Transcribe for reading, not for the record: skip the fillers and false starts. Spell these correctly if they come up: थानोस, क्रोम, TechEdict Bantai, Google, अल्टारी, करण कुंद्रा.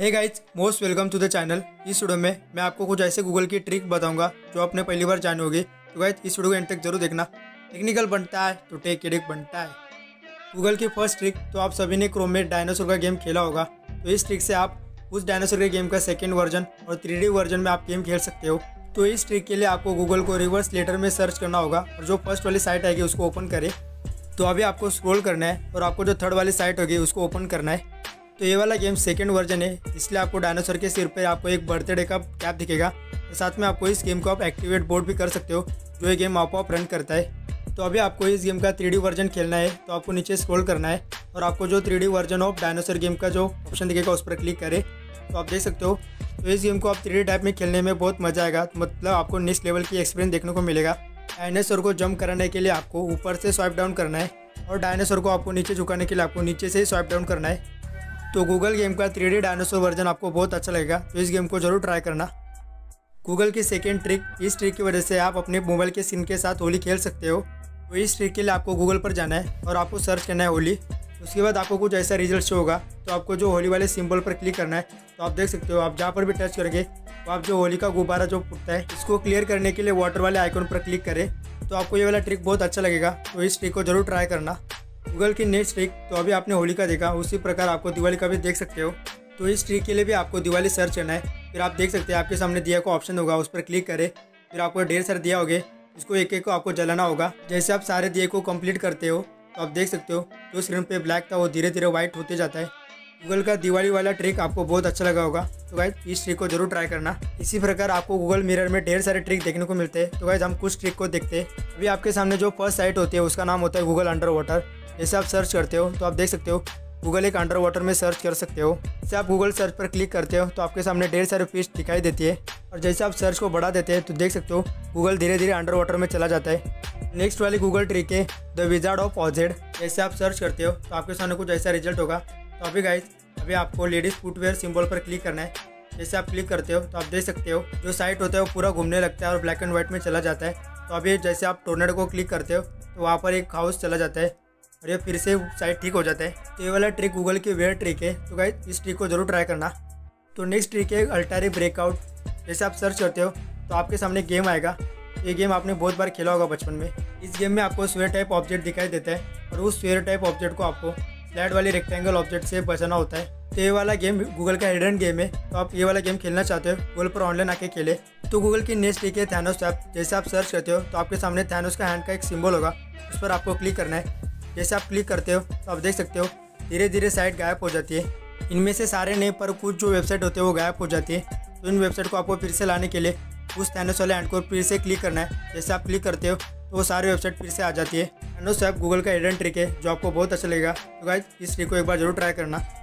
Hey guys, most welcome to the channel. इस video में मैं आपको कुछ ऐसे गूगल की ट्रिक बताऊंगा जो आपने पहली बार जानी होगी। तो गाइज इस वीडियो को एंड तक जरूर देखना। टेक्निकल बनता है तो टेक एडिक बनता है। गूगल की फर्स्ट ट्रिक, तो आप सभी ने क्रोम में डायनासोर का गेम खेला होगा। तो इस ट्रिक से आप उस डायनासोर के गेम का सेकेंड वर्जन और 3D वर्जन में आप गेम खेल सकते हो। तो इस ट्रिक के लिए आपको गूगल को रिवर्स लेटर में सर्च करना होगा और जो फर्स्ट वाली साइट आएगी उसको ओपन करें। तो अभी आपको स्क्रॉल करना है और आपको जो थर्ड वाली साइट होगी उसको ओपन करना है। तो ये वाला गेम सेकंड वर्जन है, इसलिए आपको डायनासोर के सिर पर आपको एक बर्थडे का कैप दिखेगा। तो साथ में आपको इस गेम को आप एक्टिवेट बोर्ड भी कर सकते हो, जो ये गेम आपको रन करता है। तो अभी आपको इस गेम का 3D वर्जन खेलना है, तो आपको नीचे स्क्रॉल करना है और आपको जो 3D version of dinosaur game का जो ऑप्शन दिखेगा उस पर क्लिक करें। तो आप देख सकते हो। तो इस गेम को आप 3D टाइप में खेलने में बहुत मज़ा आएगा, मतलब आपको नेक्स्ट लेवल की एक्सपीरियंस देखने को मिलेगा। डायनासोर को जंप कराने के लिए आपको ऊपर से स्वाइप डाउन करना है और डायनासोर को आपको नीचे झुकाने के लिए आपको नीचे से ही स्वाइप डाउन करना है। तो गूगल गेम का 3D डायनासोर वर्जन आपको बहुत अच्छा लगेगा, तो इस गेम को जरूर ट्राई करना। गूगल की सेकेंड ट्रिक, इस ट्रिक की वजह से आप अपने मोबाइल के स्क्रीन के साथ होली खेल सकते हो। तो इस ट्रिक के लिए आपको गूगल पर जाना है और आपको सर्च करना है होली। उसके बाद आपको कुछ ऐसा रिजल्ट शो होगा। तो आपको जो होली वाले सिंबल पर क्लिक करना है। तो आप देख सकते हो, आप जहाँ पर भी टच करेंगे तो आप जो होली का गुब्बारा जो फूटता है इसको क्लियर करने के लिए वाटर वाले आइकॉन पर क्लिक करें। तो आपको ये वाला ट्रिक बहुत अच्छा लगेगा, तो इस ट्रिक को जरूर ट्राई करना। गूगल की नेक्स्ट ट्रिक, तो अभी आपने होली का देखा, उसी प्रकार आपको दिवाली का भी देख सकते हो। तो इस ट्रिक के लिए भी आपको दिवाली सर्च करना है। फिर आप देख सकते हैं आपके सामने दिया का ऑप्शन होगा, उस पर क्लिक करें। फिर आपको ढेर सारे दिया होंगे, इसको एक एक को आपको जलाना होगा। जैसे आप सारे दिए को कंप्लीट करते हो तो आप देख सकते हो जो स्क्रीन पे ब्लैक था वो धीरे धीरे व्हाइट होते जाता है। गूगल का दिवाली वाला ट्रिक आपको बहुत अच्छा लगा होगा, तो गाइज इस ट्रिक को जरूर ट्राई करना। इसी प्रकार आपको गूगल मिरर में ढेर सारे ट्रिक देखने को मिलते हैं। तो गाइज हम कुछ ट्रिक को देखते हैं। अभी आपके सामने जो फर्स्ट साइट होती है उसका नाम होता है गूगल अंडर वाटर। जैसे आप सर्च करते हो तो आप देख सकते हो गूगल एक अंडर वाटर में सर्च कर सकते हो। जैसे आप गूगल सर्च पर क्लिक करते हो तो आपके सामने ढेर सारे फिश दिखाई देती है और जैसे आप सर्च को बढ़ा देते हैं तो देख सकते हो गूगल धीरे धीरे अंडर वाटर में चला जाता है। नेक्स्ट वाली गूगल ट्रिक है द विजार्ड ऑफ ऑजेड। जैसे आप सर्च करते हो तो आपके सामने कुछ ऐसा रिजल्ट होगा। तो अभी गाइज अभी आपको लेडीज़ फुटवेयर सिंबल पर क्लिक करना है। जैसे आप क्लिक करते हो तो आप देख सकते हो जो साइट होता है वो पूरा घूमने लगता है और ब्लैक एंड व्हाइट में चला जाता है। तो अभी जैसे आप टोर्नेडो को क्लिक करते हो तो वहाँ पर एक हाउस चला जाता है और ये फिर से साइट ठीक हो जाता है। तो ये वाला ट्रिक गूगल की वेयर ट्रिक है, तो गाइज इस ट्रिक को जरूर ट्राई करना। तो नेक्स्ट ट्रिक है अल्टारी ब्रेकआउट। जैसे आप सर्च करते हो तो आपके सामने गेम आएगा। ये गेम आपने बहुत बार खेला होगा बचपन में। इस गेम में आपको स्फीयर टाइप ऑब्जेक्ट दिखाई देता है और उस स्फीयर टाइप ऑब्जेक्ट को आपको स्लाइड वाले रेक्टेंगल ऑब्जेक्ट से बचाना होता है। तो ये वाला गेम गूगल का हिडन गेम है। तो आप ये वाला गेम खेलना चाहते हो गूगल पर ऑनलाइन आके खेले। तो गूगल की नेक्स्ट ट्रिक है थानोस ऐप। जैसे आप सर्च करते हो तो आपके सामने थानोस का हैंड का एक सिम्बल होगा, उस पर आपको क्लिक करना है। जैसे आप क्लिक करते हो तो आप देख सकते हो धीरे धीरे साइट गायब हो जाती है। इनमें से सारे नहीं पर कुछ जो वेबसाइट होते हैं वो गायब हो जाती है। तो इन वेबसाइट को आपको फिर से लाने के लिए उस थानोस वाले हैंड को फिर से क्लिक करना है। जैसे आप क्लिक करते हो तो वो सारी वेबसाइट फिर से आ जाती है। थानोस ऐप गूगल का हिडन ट्रिक है जो आपको बहुत अच्छा लगेगा। तो गाइज इस ट्रिक को एक बार जरूर ट्राई करना।